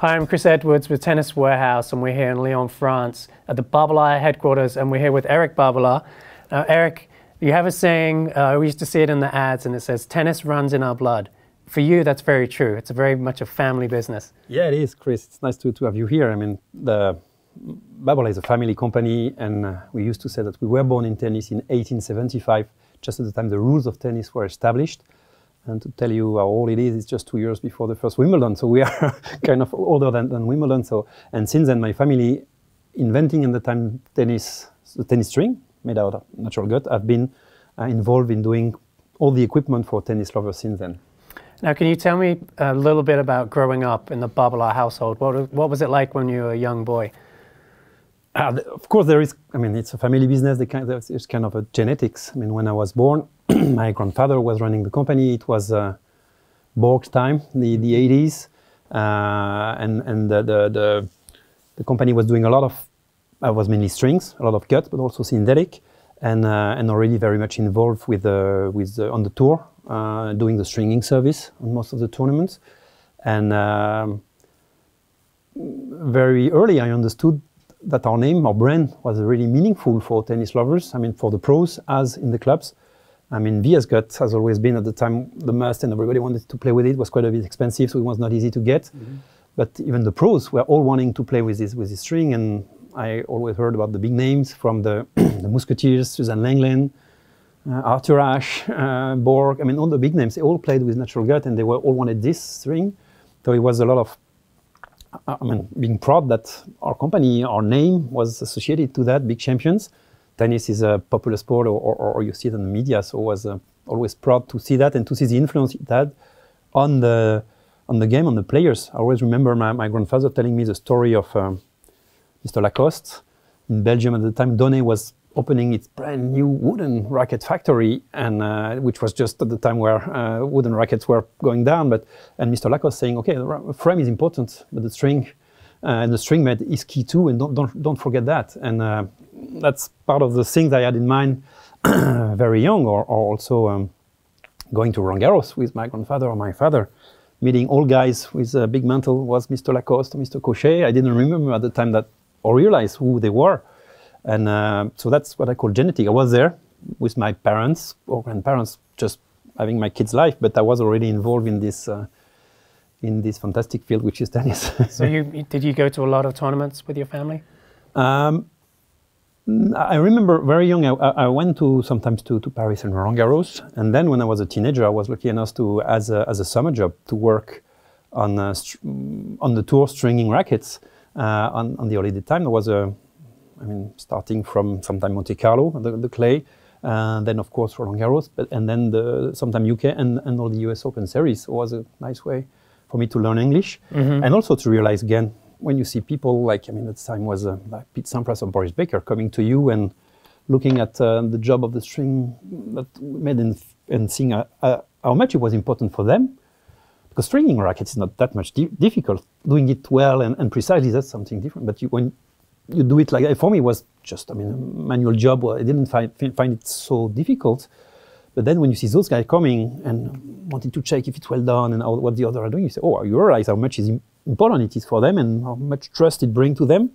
Hi, I'm Chris Edwards with Tennis Warehouse, and we're here in Lyon, France at the Babolat headquarters, and we're here with Eric Babolat. Now, Eric, you have a saying, we used to see it in the ads, and it says, tennis runs in our blood. For you, that's very true. It's very much a family business. Yeah, it is, Chris. It's nice to have you here. I mean, the Babolat is a family company, and we used to say that we were born in tennis in 1875, just at the time the rules of tennis were established. And to tell you how old it is, it's just 2 years before the first Wimbledon. So we are kind of older than Wimbledon. So, and since then, my family inventing at the time tennis, the tennis string made out of natural gut. I've been involved in doing all the equipment for tennis lovers since then. Now, can you tell me a little bit about growing up in the Babolat household? What was it like when you were a young boy? Of course, there is. I mean, it's a family business. It's kind of a genetics. I mean, when I was born, my grandfather was running the company. It was Borg's time, the 80s, and the company was doing a lot of. Was mainly strings, a lot of gut, but also synthetic, and already very much involved with on the tour, doing the stringing service on most of the tournaments, and very early I understood that our name, our brand, was really meaningful for tennis lovers. I mean, for the pros as in the clubs. I mean, VS Gut has always been at the time the must, and everybody wanted to play with it. It was quite a bit expensive, so it was not easy to get. Mm-hmm. But even the pros were all wanting to play with this string, and I always heard about the big names from the, the Musketeers, Suzanne Lenglen, Arthur Ashe, Borg. I mean, all the big names, they all played with natural gut, and they were all wanted this string. So it was a lot of, I mean, being proud that our company, our name was associated to that, big champions. Tennis is a popular sport, or you see it in the media, so I was always proud to see that and to see the influence it had on the game, on the players. I always remember my grandfather telling me the story of Mr. Lacoste in Belgium at the time. Donnay was opening its brand new wooden racket factory, and which was just at the time where wooden rackets were going down. And Mr. Lacoste saying, okay, the frame is important, but the string and the string med is key too, and don't forget that. And that's part of the things I had in mind very young, or also going to Roland Garros with my grandfather or my father, meeting all guys with a big mantle was Mr. Lacoste, Mr. Cochet. I didn't remember at the time that or realize who they were. And so that's what I call genetic. I was there with my parents or grandparents, just having my kids' life, but I was already involved in this fantastic field, which is tennis. So did you go to a lot of tournaments with your family? I remember very young, I went sometimes to Paris and Roland Garros. And then when I was a teenager, I was lucky enough to, as a summer job, to work on the tour stringing rackets on the holiday time. There was a, I mean, starting from sometime Monte Carlo, the clay, then of course Roland Garros, and then sometime UK and all the US Open series. It was a nice way for me to learn English, mm-hmm. and also to realize again, when you see people like, I mean, at the time was like Pete Sampras or Boris Becker coming to you and looking at the job of the string that made and seeing how much it was important for them. Because stringing rackets is not that much difficult. Doing it well and precisely, that's something different. But when you do it like that. For me, it was just, I mean, a manual job. I didn't find it so difficult. But then when you see those guys coming and wanting to check if it's well done and what the others are doing, you say, oh, you realize how much is important it is for them and how much trust it brings to them.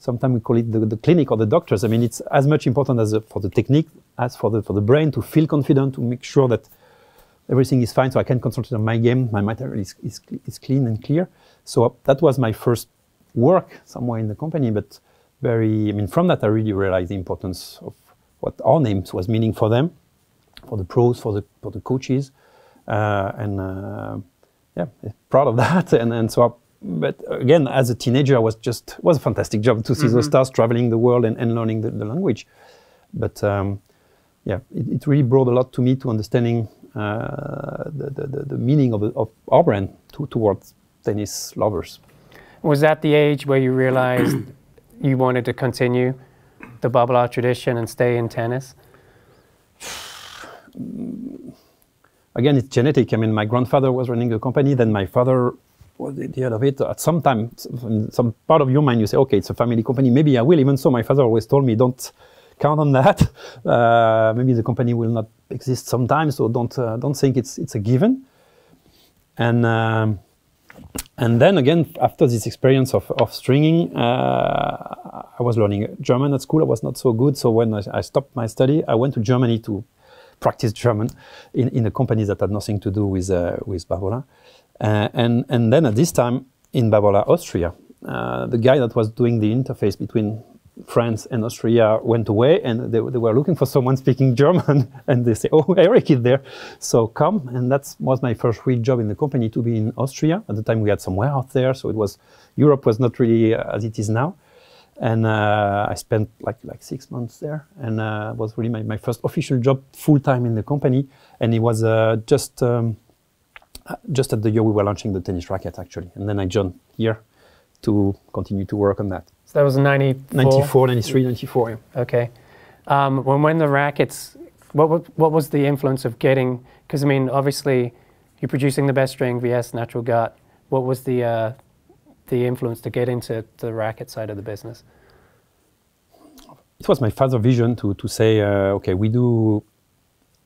Sometimes we call it the clinic or the doctors. I mean, it's as much important as for the technique as for the brain to feel confident, to make sure that everything is fine so I can concentrate on my game, my material is clean and clear. So that was my first work somewhere in the company, but very, I mean, from that I really realized the importance of what our names was meaning for them, for the pros, for the coaches, yeah, proud of that. And so, but again, as a teenager, I was just, it was a fantastic job to see mm-hmm. those stars traveling the world and learning the language. But yeah, it really brought a lot to me to understanding the meaning of our brand towards tennis lovers. Was that the age where you realized you wanted to continue the Babolat tradition and stay in tennis? Again, it's genetic. I mean, my grandfather was running a company, then my father was at the head of it. At some time, some part of your mind, you say, okay, it's a family company, maybe I will. Even so, my father always told me, don't count on that. Maybe the company will not exist sometime, so don't think it's a given. And And then again, after this experience of stringing, I was learning German at school. I was not so good. So when I stopped my study, I went to Germany to practice German in a company that had nothing to do with Babolat. And then at this time in Babolat, Austria, the guy that was doing the interface between France and Austria went away, and they were looking for someone speaking German, and they say, oh, Eric is there, so come. And that was my first real job in the company, to be in Austria. At the time we had some warehouse there, so it was, Europe was not really as it is now. And I spent like 6 months there, and was really my first official job full-time in the company. And it was just at the year we were launching the tennis racket, actually. And then I joined here to continue to work on that. So that was in 94? 94, 93, 94, yeah. Okay. When the rackets, what was the influence of getting, because I mean, obviously, you're producing the best string, VS Natural Gut. What was the influence to get into the racket side of the business? It was my father's vision to say, okay, we do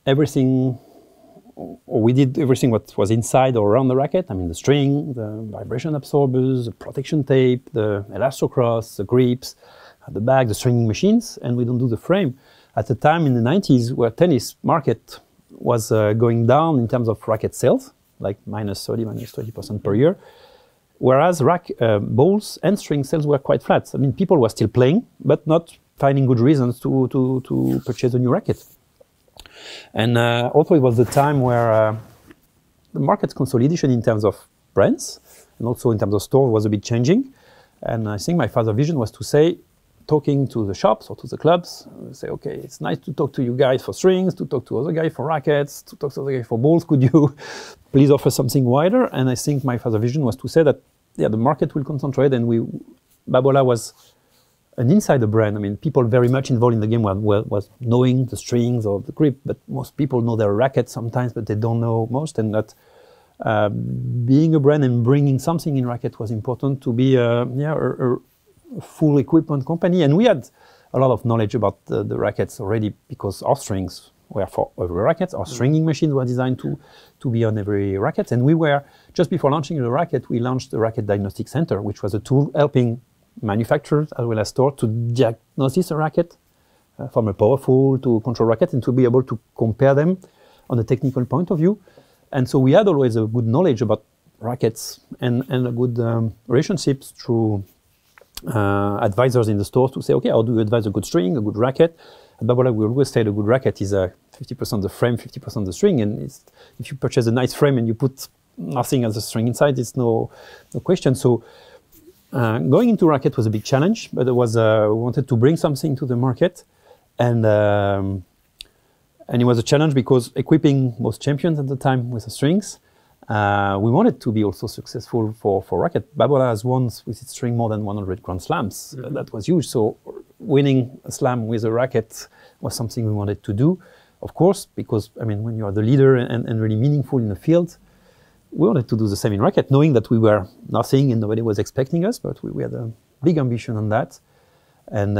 everything, or we did everything what was inside or around the racket. I mean, the string, the vibration absorbers, the protection tape, the elastocross, the grips, the bag, the stringing machines, and we don't do the frame. At the time in the 90s, where tennis market was going down in terms of racket sales, like minus 30, minus 20% per year, whereas balls and string sales were quite flat. I mean, people were still playing, but not finding good reasons to purchase a new racket. And also it was the time where the market consolidation in terms of brands and also in terms of stores was a bit changing. And I think my father's vision was to say, talking to the shops or to the clubs, say, okay, it's nice to talk to you guys for strings, to talk to other guys for rackets, to talk to other guys for balls. Could you please offer something wider? And I think my father's vision was to say that, yeah, the market will concentrate, and Babolat was an insider brand. I mean, people very much involved in the game was knowing the strings or the grip, but most people know their racket sometimes, but they don't know most. And that being a brand and bringing something in racket was important to be a full equipment company. And we had a lot of knowledge about the rackets already, because our strings were for every racket, our stringing machines were designed to be on every racket. And we were, just before launching the racket, we launched the Racket Diagnostic Center, which was a tool helping manufacturers as well as stores to diagnose a racket from a powerful to control racket, and to be able to compare them on a technical point of view. And so we had always a good knowledge about rackets and a good relationships through advisors in the stores to say, okay, how do you advise a good string, a good racket? At Babolat, we always say the good racket is 50% the frame, 50% the string. And it's, if you purchase a nice frame and you put nothing as a string inside, it's no question. So going into racket was a big challenge, but it was we wanted to bring something to the market, and it was a challenge because equipping most champions at the time with the strings, we wanted to be also successful for racket. Babolat has won with its string more than 100 Grand Slams. Mm-hmm. That was huge. So winning a slam with a racket was something we wanted to do, of course, because I mean, when you are the leader and really meaningful in the field. We wanted to do the same in racket, knowing that we were nothing and nobody was expecting us, but we had a big ambition on that. And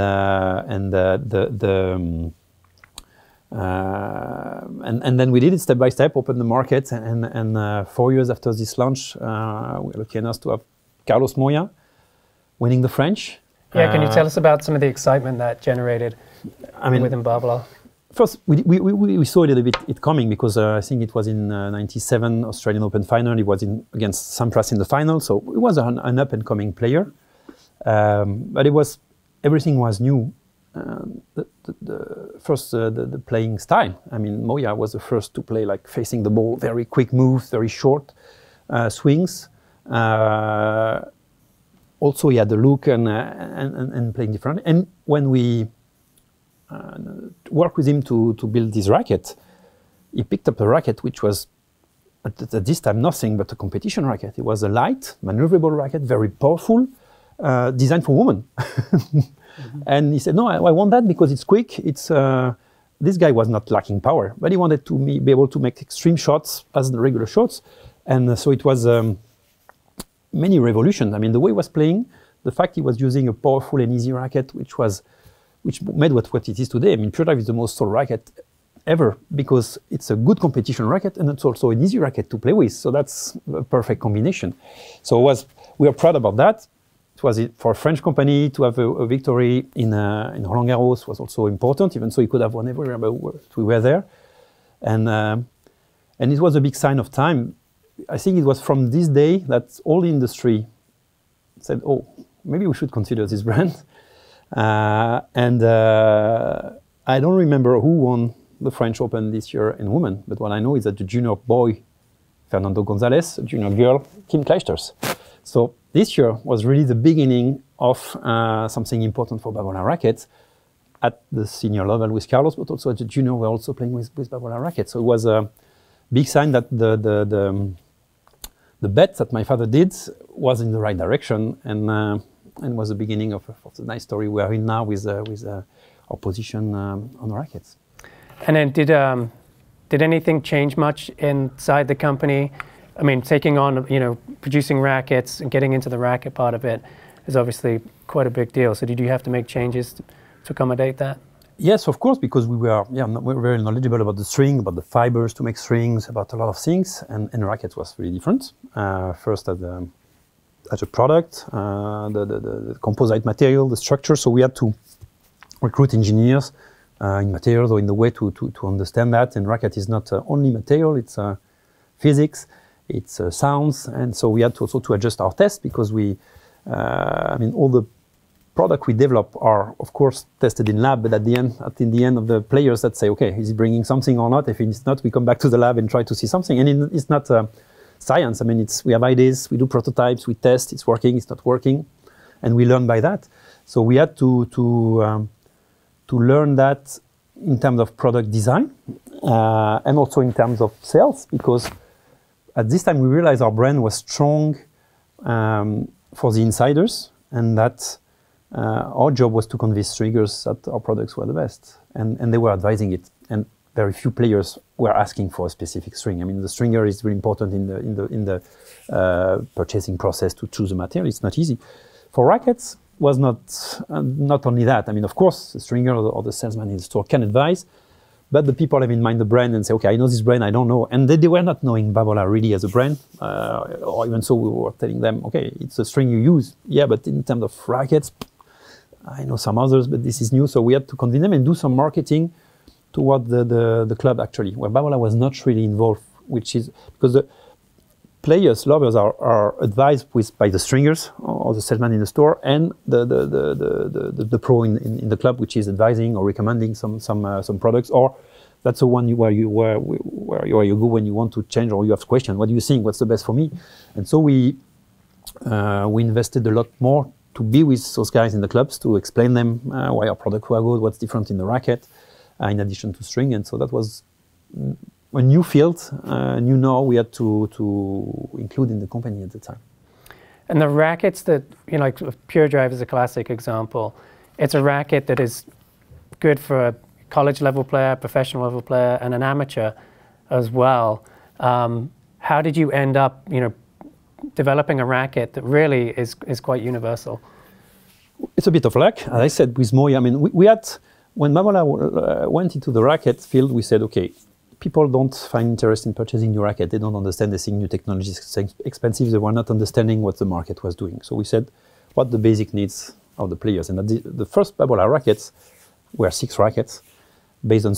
then we did it step by step, opened the market, and 4 years after this launch, we were lucky enough to have Carlos Moyá winning the French. Yeah, can you tell us about some of the excitement that generated within Babolat? First, we saw a little bit it coming, because I think it was in 97 Australian Open final. It was against Sampras in the final, so it was an up-and-coming player. But it was, everything was new. The playing style. I mean, Moyá was the first to play like facing the ball, very quick moves, very short swings. Also, he had the look and playing differently. And when we work with him to build this racket, he picked up a racket which was at this time nothing but a competition racket. It was a light, maneuverable racket, very powerful, designed for women. Mm-hmm. And he said, no, I want that because it's quick. It's this guy was not lacking power, but he wanted to be able to make extreme shots as the regular shots. And so it was many revolutions. I mean, the way he was playing, the fact he was using a powerful and easy racket, which made what it is today. I mean, Pure Drive is the most sold racket ever, because it's a good competition racket and it's also an easy racket to play with. So that's a perfect combination. So we are proud about that. It was for a French company to have a victory in Roland Garros was also important, even so he could have won everywhere, but we were there. And it was a big sign of time. I think it was from this day that all the industry said, oh, maybe we should consider this brand. I don't remember who won the French Open this year in women, but what I know is that the junior boy, Fernando Gonzalez, junior girl, Kim Clijsters. So this year was really the beginning of something important for Babolat rackets at the senior level with Carlos, but also at the junior, we're also playing with Babolat rackets. So it was a big sign that the bet that my father did was in the right direction, and was the beginning of the nice story we are in now with our position on the rackets. And then did anything change much inside the company? I mean, taking on, you know, producing rackets and getting into the racket part of it is obviously quite a big deal. So did you have to make changes to accommodate that? Yes, of course, because we were, we were very knowledgeable about the string, about the fibers to make strings, about a lot of things, and rackets was really different. First as a product, the composite material, the structure. So we had to recruit engineers in materials or in the way to understand that. And racket is not only material, it's physics, it's sounds. And so we had to also to adjust our tests, because we, I mean, all the product we develop are, of course, tested in lab, but at the end of the players that say, okay, is it bringing something or not? If it's not, we come back to the lab and try to see something. And it's not science. I mean, we have ideas, we do prototypes, we test, it's working, it's not working, and we learn by that. So we had to learn that in terms of product design and also in terms of sales, because at this time we realized our brand was strong for the insiders, and that our job was to convince triggers that our products were the best, and they were advising it, and very few players were asking for a specific string. I mean, the stringer is really important in the purchasing process to choose a material. It's not easy. For rackets, was not only that. I mean, of course, the stringer or the salesman in the store can advise, but the people have in mind the brand and say, okay, I know this brand, I don't know. And they were not knowing Babolat really as a brand, or even so we were telling them, okay, it's a string you use. Yeah, but in terms of rackets, I know some others, but this is new. So we had to convince them and do some marketing toward the club, actually, where Babolat was not really involved, which is because the players, lovers are advised by the stringers or the salesman in the store, and the pro in the club, which is advising or recommending some products, or that's the one where you go when you want to change or you have question. What do you think? What's the best for me? And so we invested a lot more to be with those guys in the clubs, to explain them why our products were good, what's different in the racket, in addition to string. And so that was a new field, new know we had to include in the company at the time. And the rackets that, you know, like Pure Drive is a classic example. It's a racket that is good for a college level player, professional level player, and an amateur as well. How did you end up, you know, developing a racket that really is quite universal? It's a bit of luck, as I said, with Moyá. I mean, we had, when Babolat went into the racket field, we said, okay, people don't find interest in purchasing new racket. They don't understand. They think new technology is expensive. They were not understanding what the market was doing. So we said, what the basic needs of the players. And the first Babolat rackets were 6 rackets based on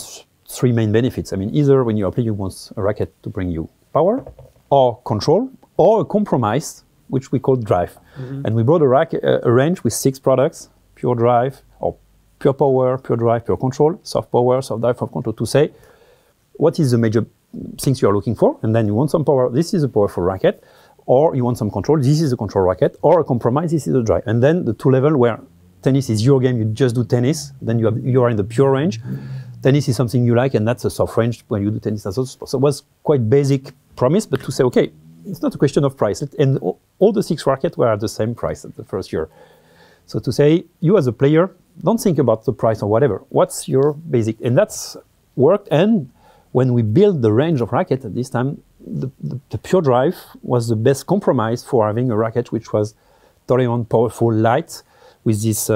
3 main benefits. I mean, either when you are playing, you want a racket to bring you power or control or a compromise, which we call drive. Mm-hmm. And we brought a range with 6 products, Pure Drive, or Pure Power, Pure Drive, Pure Control, Soft Power, Soft Drive, Soft Control, to say, what is the major things you are looking for? And then you want some power, this is a powerful racket, or you want some control, this is a control racket, or a compromise, this is a drive. And then the 2 level where tennis is your game, you just do tennis, then you are in the pure range. Tennis is something you like, and that's a soft range when you do tennis as well. So it was quite basic promise, but to say, okay, it's not a question of price. And all the 6 rackets were at the same price at the first year. So to say, you as a player, don't think about the price or whatever. What's your basic? And that's worked. And when we built the range of racket at this time, the Pure Drive was the best compromise for having a racket which was totally powerful, light, with this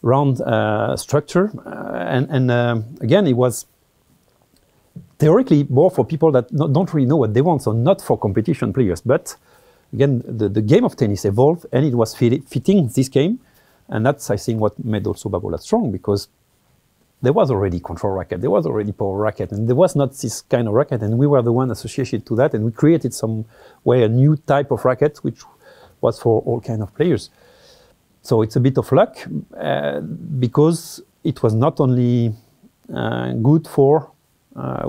round structure. Again, it was Theoretically, more for people that don't really know what they want, so not for competition players. But again, the game of tennis evolved, and it was fitting this game. And that's, I think, what made also Babolat strong, because there was already control racket, there was already power racket, and there was not this kind of racket, and we were the one associated to that, and we created some way a new type of racket, which was for all kind of players. So it's a bit of luck, because it was not only good for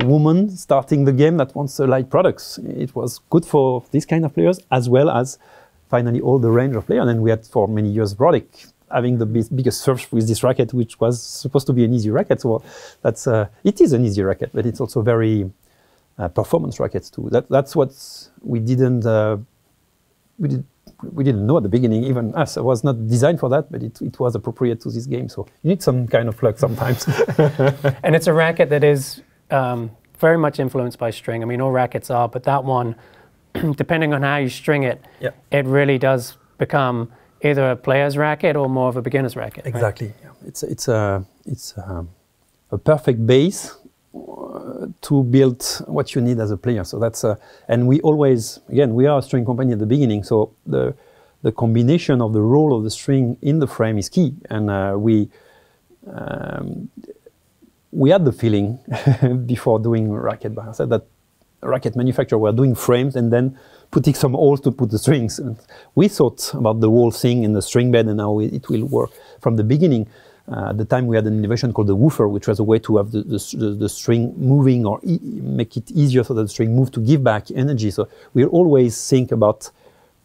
women starting the game that wants light products. It was good for these kind of players, as well as finally all the range of players. And then we had for many years Roddick having the biggest surf with this racket, which was supposed to be an easy racket. So that's it is an easy racket, but it's also very performance rackets too. That's what we didn't know at the beginning. Even us, it was not designed for that, but it was appropriate to this game. So you need some kind of luck sometimes. And it's a racket that is very much influenced by string. I mean, all rackets are, but that one, depending on how you string it, yeah, it really does become either a player's racket or more of a beginner's racket. Exactly. Right? Yeah. It's a perfect base to build what you need as a player. So that's and we always, again, we are a string company at the beginning. So the combination of the role of the string in the frame is key, and we had the feeling before doing racket by ourselves that racket manufacturer were doing frames and then putting some holes to put the strings. And we thought about the whole thing in the string bed and how it will work from the beginning. At the time, we had an innovation called the woofer, which was a way to have the string moving, or make it easier so that the string moved to give back energy. So we always think about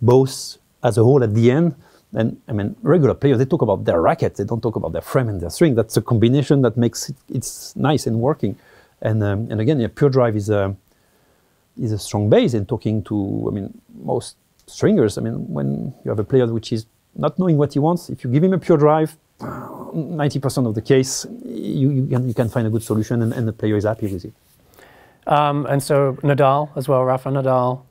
both as a whole at the end. And I mean, regular players, they talk about their racket. They don't talk about their frame and their string. That's a combination that makes it's nice and working. And again, yeah, Pure Drive is a strong base in talking to, I mean, most stringers. I mean, when you have a player which is not knowing what he wants, if you give him a Pure Drive, 90% of the case, you can find a good solution, and the player is happy with it. And so Nadal as well, Rafa Nadal,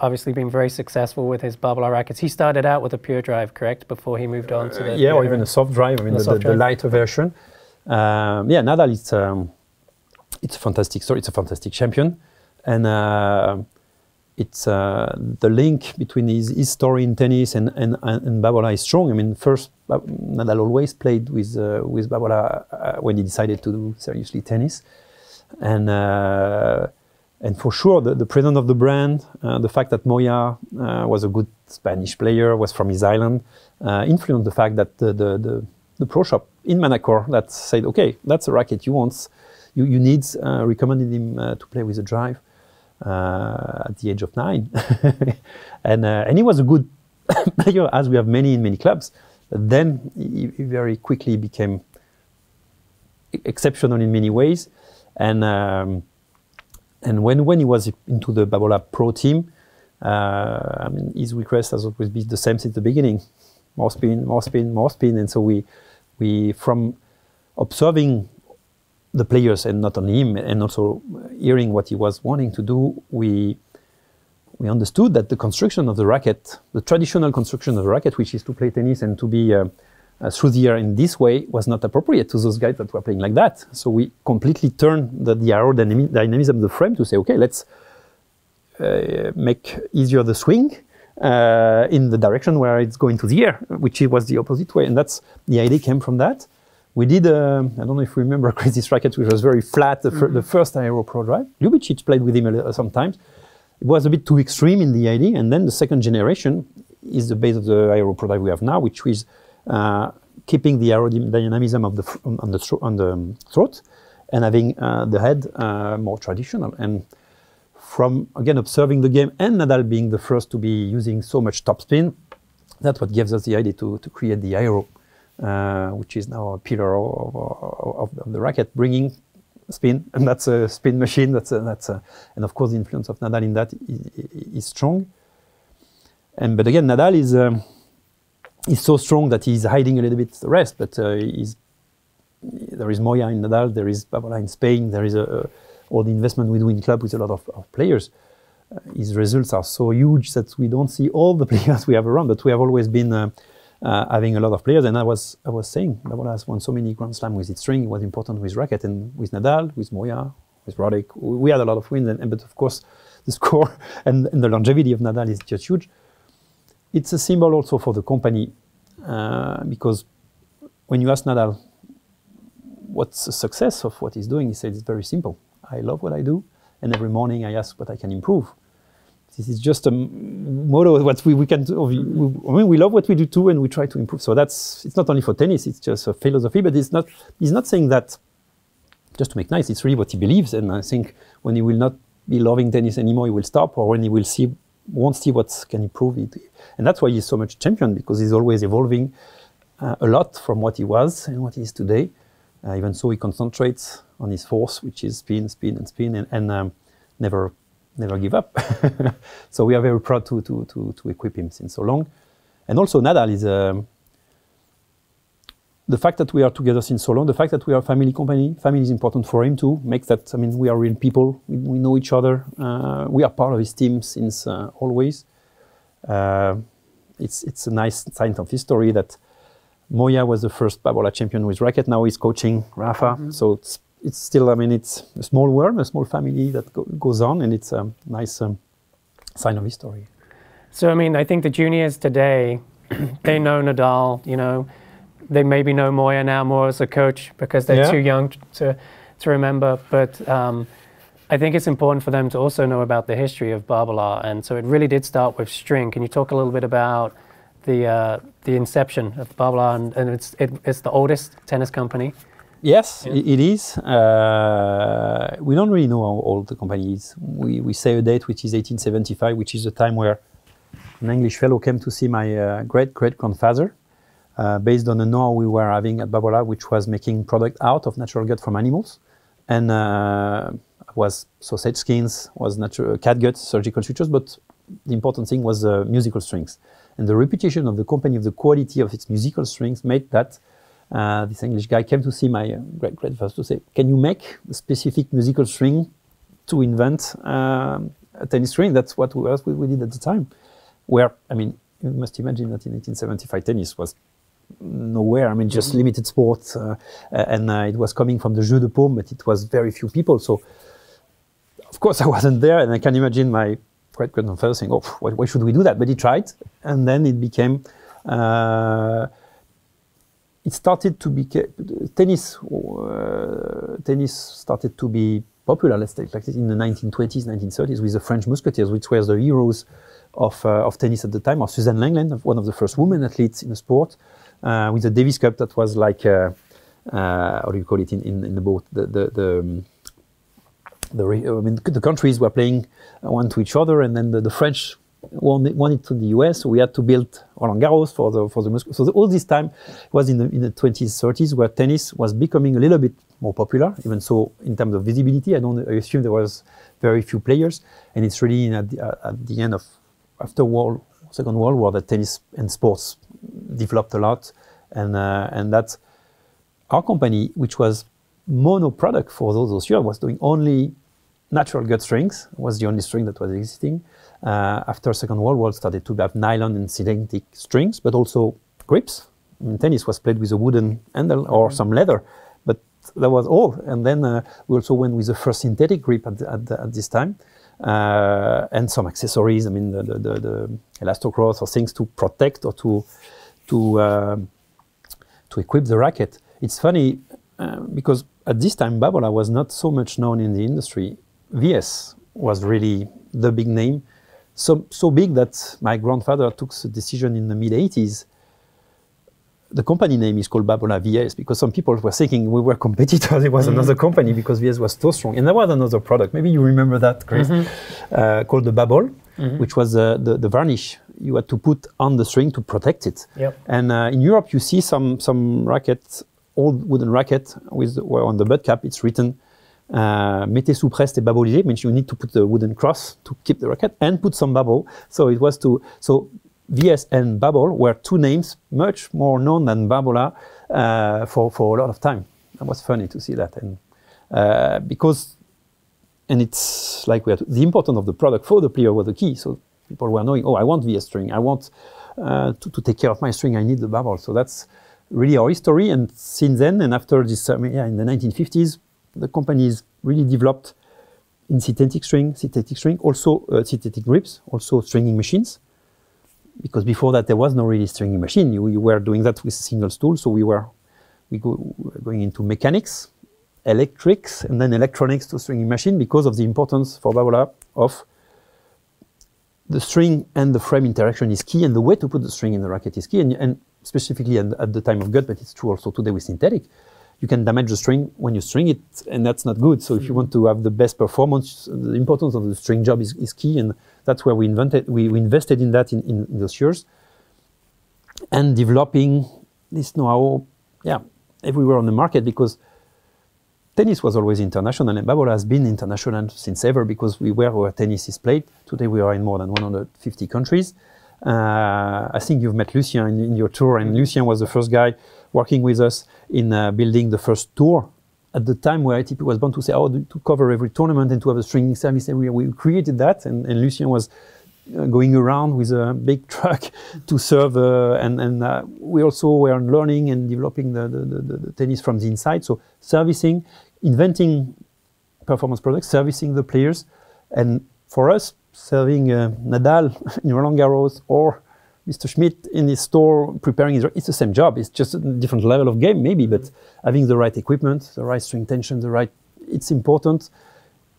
obviously been very successful with his Babolat rackets. He started out with a Pure Drive, correct, before he moved on to the... yeah, or even a soft drive, I mean, the lighter version. Yeah, Nadal, it's a fantastic story, it's a fantastic champion. And it's the link between his story in tennis and Babolat is strong. I mean, first, Nadal always played with Babolat when he decided to do seriously tennis, and for sure the presence of the brand, the fact that Moyá was a good Spanish player, was from his island, influenced the fact that the pro shop in Manacor that said, okay, that's a racket you want, you need, recommended him to play with a drive. At the age of 9, and he was a good player, as we have many in many clubs. But then he very quickly became exceptional in many ways, and when he was into the Babolat Pro team, I mean, his request has always been the same since the beginning: more spin, more spin, more spin. And so we from observing the players, and not only him, and also hearing what he was wanting to do, we understood that the construction of the racket, the traditional construction of the racket, which is to play tennis and to be through the air in this way, was not appropriate to those guys that were playing like that. So we completely turned the aerodynamism of the frame to say, okay, let's make easier the swing in the direction where it's going to the air, which was the opposite way. And that's the idea came from that. We did, I don't know if you remember this racket, which was very flat, the first Aero Pro Drive. Ljubicic played with him sometimes. It was a bit too extreme in the idea, and then the second generation is the base of the Aero Pro Drive we have now, which is keeping the aerodynamism of the throat and having the head more traditional. And from, again, observing the game and Nadal being the first to be using so much topspin, that's what gives us the idea to create the Aero. Which is now a pillar of the racket, bringing spin, and that's a spin machine. And of course the influence of Nadal in that is strong. But again, Nadal is so strong that he's hiding a little bit the rest. But there is Moyá in Nadal, there is Babolat in Spain, there is all the investment we do in club with a lot of players. His results are so huge that we don't see all the players we have around, but we have always been. Having a lot of players, and I was saying Babolat has won so many Grand Slams with its string. It was important with racket, and with Nadal, with Moyá, with Roddick. We had a lot of wins, but of course the score and the longevity of Nadal is just huge. It's a symbol also for the company, because when you ask Nadal what's the success of what he's doing, he said it's very simple. I love what I do, and every morning I ask what I can improve. This is just a motto of what we can do. I mean, we love what we do too, and we try to improve. So that's, it's not only for tennis, it's just a philosophy, but it's not, he's not saying that just to make nice, it's really what he believes. And I think when he will not be loving tennis anymore, he will stop, or when he will see, won't see what can improve it. And that's why he's so much champion, because he's always evolving a lot from what he was and what he is today. Even so, he concentrates on his force, which is spin, spin, and spin, and never give up. So we are very proud to equip him since so long. And also Nadal is, the fact that we are together since so long, the fact that we are a family company, family is important for him too, makes that, I mean, we are real people, we know each other, we are part of his team since always. It's a nice sign of history that Moyá was the first Babolat champion with racket, now he's coaching Rafa, so it's still, I mean, it's a small world, a small family that goes on, and it's a nice sign of history. So, I mean, I think the juniors today, they know Nadal, you know, they maybe know Moyá now more as a coach because they're too young to remember, but I think it's important for them to also know about the history of Babolat, and so it really did start with string. Can you talk a little bit about the inception of Babolat, and it's the oldest tennis company? Yes, it is. We don't really know how old the company is. We say a date which is 1875, which is the time where an English fellow came to see my great-great-grandfather, based on a know we were having at Babolat, which was making product out of natural gut from animals, and was sausage skins, was natural cat gut, surgical sutures, but the important thing was musical strings. And the reputation of the company, of the quality of its musical strings, made that this English guy came to see my great-grandfather to say, can you make a specific musical string to invent a tennis string? That's what we did at the time. Where, I mean, you must imagine that in 1875 tennis was nowhere, I mean, just limited sports, and it was coming from the jeu de paume, but it was very few people. So, of course, I wasn't there, and I can imagine my great-grandfather saying, oh, why should we do that? But he tried, and then it became... It started to be tennis started to be popular, let's say, like in the 1920s, 1930s, with the French Musketeers, which were the heroes of tennis at the time, or Suzanne Lenglen, one of the first women athletes in the sport, with the Davis Cup that was like, how do you call it in the boat? The countries were playing one to each other, and then the French won it to the US, so we had to build Roland Garros for the Musketeers. So all this time was in the 20s, 30s, where tennis was becoming a little bit more popular, even so in terms of visibility. I assume there was very few players, and it's really at the end of after Second World War that tennis and sports developed a lot, and that our company, which was mono product for those years, was doing only natural gut strings, was the only string that was existing. After Second World War, started to have nylon and synthetic strings, but also grips. I mean, tennis was played with a wooden handle or some leather, but that was all. And then we also went with the first synthetic grip at this time, and some accessories. I mean, the elastocross or things to protect or to equip the racket. It's funny because at this time Babolat was not so much known in the industry. VS was really the big name. So big that my grandfather took the decision in the mid-80s. The company name is called Babolat VS because some people were thinking we were competitors. It was another company because VS was so strong. And there was another product, maybe you remember that, Chris, called the Babol, which was the varnish you had to put on the string to protect it. Yep. And in Europe, you see some rackets, old wooden racket with, well, on the butt cap, it's written mettez sous presse et babolisez, means you need to put the wooden cross to keep the racket and put some babble. So it was so VS and Babol were two names much more known than Babolat for a lot of time. It was funny to see that, and because it's like the importance of the product for the player was the key. So people were knowing, oh, I want VS string, I want to take care of my string, I need the Babol. So that's really our history, and since then, and after this, in the 1950s. The company is really developed in synthetic string, also synthetic grips, also stringing machines. Because before that, there was no really stringing machine. You were doing that with single stool, so we were going into mechanics, electrics, and then electronics to stringing machine because of the importance for Babolat of the string and the frame interaction is key, and the way to put the string in the racket is key. And specifically at the time of Gut, but it's true also today with synthetic, you can damage the string when you string it, and that's not good. So if you want to have the best performance, the importance of the string job is key, and that's where we invested in that in those years. And developing this know-how, yeah, everywhere on the market, because tennis was always international, and Babolat has been international since ever, because we were where tennis is played. Today we are in more than 150 countries. I think you've met Lucien in your tour, and Lucien was the first guy working with us in building the first tour at the time where ATP was born, to say, oh, to cover every tournament and to have a stringing service everywhere. We created that, and Lucien was going around with a big truck to serve, and we also were learning and developing the tennis from the inside. So servicing, inventing performance products, servicing the players, and for us, serving Nadal in Roland Garros or Mr. Schmidt in his store preparing his, it's the same job, it's just a different level of game maybe, but having the right equipment, the right string tension, the right, it's important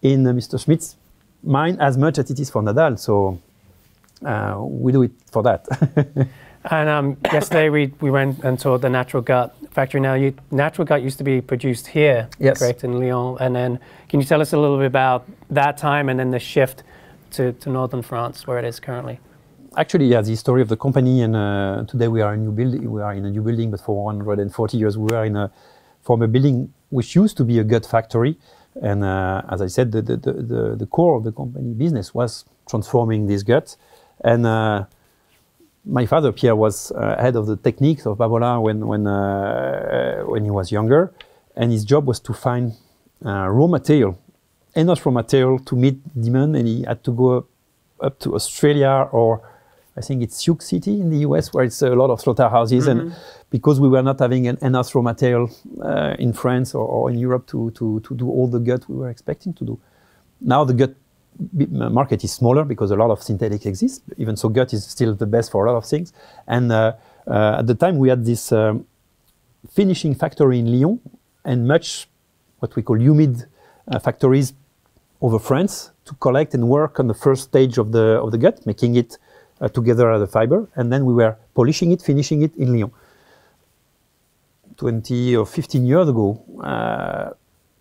in Mr. Schmidt's mind as much as it is for Nadal, so we do it for that. And yesterday we went and toured the Natural Gut factory. Now, Natural Gut used to be produced here, yes, correct, in Lyon, and then can you tell us a little bit about that time and then the shift to northern France where it is currently? Actually, yeah, the story of the company, and today we are a new building. We are in a new building, but for 140 years we were in a former building which used to be a gut factory. And as I said, the core of the company business was transforming this gut. And my father Pierre was head of the techniques of Babolat when he was younger, and his job was to find raw material, enough raw material to meet demand, and he had to go up to Australia, or I think it's Sioux City in the US, where it's a lot of slaughterhouses, mm-hmm, and because we were not having enough raw material in France or in Europe to do all the gut we were expecting to do. Now the gut market is smaller because a lot of synthetic exists, even so gut is still the best for a lot of things. And at the time we had this finishing factory in Lyon and much what we call humid factories over France to collect and work on the first stage of the gut, making it together as a fiber, and then we were polishing it, finishing it in Lyon. 20 or 15 years ago,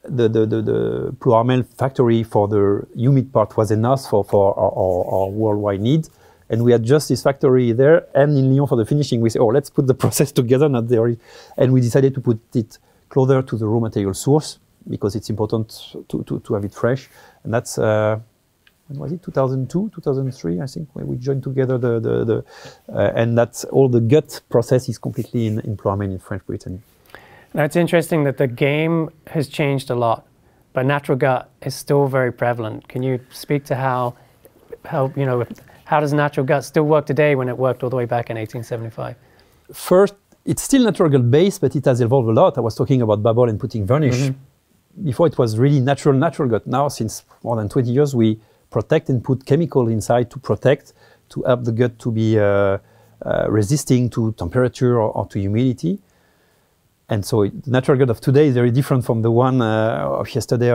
the Ploërmel factory for the humid part was enough for our worldwide needs, and we had just this factory there, and in Lyon for the finishing, we said, oh, let's put the process together, not theory, and we decided to put it closer to the raw material source, because it's important to have it fresh. And that's, when was it, 2002, 2003, I think, when we joined together and that's all the gut process is completely in Ploërmel in French Brittany. Now it's interesting that the game has changed a lot, but natural gut is still very prevalent. Can you speak to how does natural gut still work today when it worked all the way back in 1875? First, it's still natural gut based, but it has evolved a lot. I was talking about Babolat and putting varnish. Mm-hmm. Before it was really natural gut. Now, since more than 20 years, we protect and put chemical inside to protect, to help the gut to be resisting to temperature or to humidity. And so the natural gut of today is very different from the one of yesterday,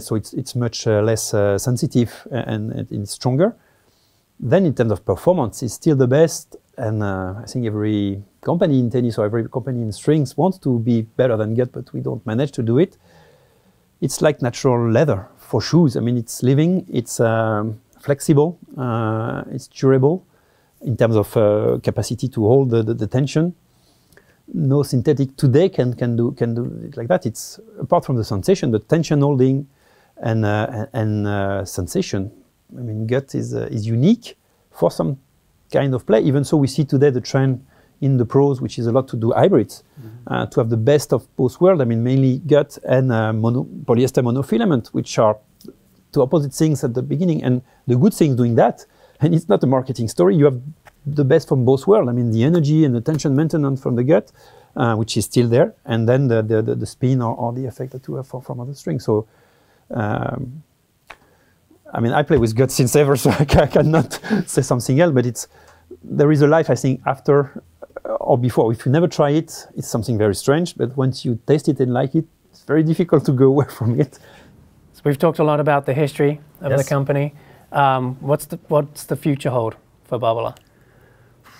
so it's much less sensitive and it's stronger. Then in terms of performance, it's still the best, and I think every company in tennis or every company in strings wants to be better than gut, but we don't manage to do it. It's like natural leather for shoes. I mean, it's living, it's flexible, it's durable in terms of capacity to hold the tension. No synthetic today can do it like that. It's apart from the sensation, the tension holding and sensation. I mean, gut is unique for some kind of play. Even so, we see today the trend in the pros, which is a lot to do hybrids, mm-hmm, to have the best of both worlds. I mean, mainly gut and polyester monofilament, which are two opposite things at the beginning, and the good thing is doing that. And it's not a marketing story. You have the best from both worlds. I mean, the energy and the tension maintenance from the gut, which is still there, and then the spin or the effect that you have from other strings. So I mean, I play with Gut since ever, so I cannot say something else, but there is a life, I think, after or before. If you never try it, it's something very strange, but once you taste it and like it, it's very difficult to go away from it. So we've talked a lot about the history of the company. What's the future hold for Babolat?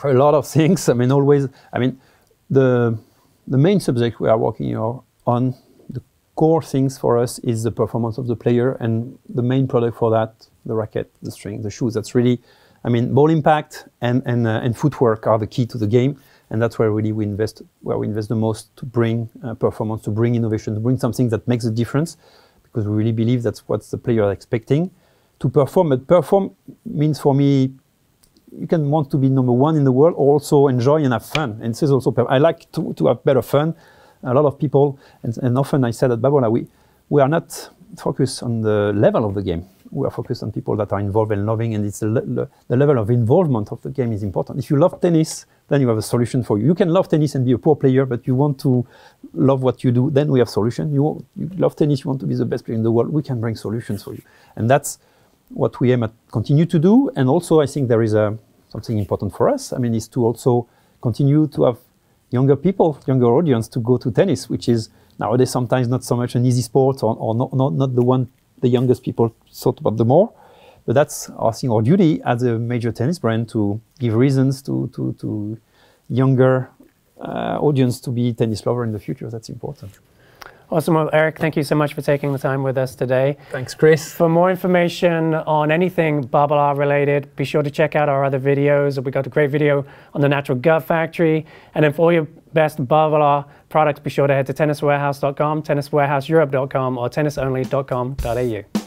A lot of things. I mean, always, I mean, the main subject we are working on, the core things for us, is the performance of the player, and the main product for that, the racket, the string, the shoes. That's really, I mean, ball impact and footwork are the key to the game, and that's where really we invest the most, to bring performance, to bring innovation, to bring something that makes a difference, because we really believe that's what the player is expecting to perform. But perform means, for me, you can want to be number one in the world, or also enjoy and have fun. And this is also, I like to have better fun. A lot of people, and often I said at Babolat, we are not focused on the level of the game. We are focused on people that are involved and loving, and it's the level of involvement of the game is important. If you love tennis, then you have a solution for you. You can love tennis and be a poor player, but you want to love what you do, then we have solution. You love tennis, you want to be the best player in the world, we can bring solutions for you. And that's what we aim at continue to do. And also I think there is something important for us, I mean, is to also continue to have younger people, younger audience, to go to tennis, which is nowadays sometimes not so much an easy sport, or not the one the youngest people thought about the more. But that's, I think, our duty as a major tennis brand, to give reasons to younger audience to be tennis lover in the future. That's important. Awesome. Well, Eric, thank you so much for taking the time with us today. Thanks, Chris. For more information on anything Babolat related, be sure to check out our other videos. We got a great video on the Natural Gut Factory. And then for all your best Babolat products, be sure to head to tenniswarehouse.com, tenniswahouseeurope.com, or tennisonly.com.au.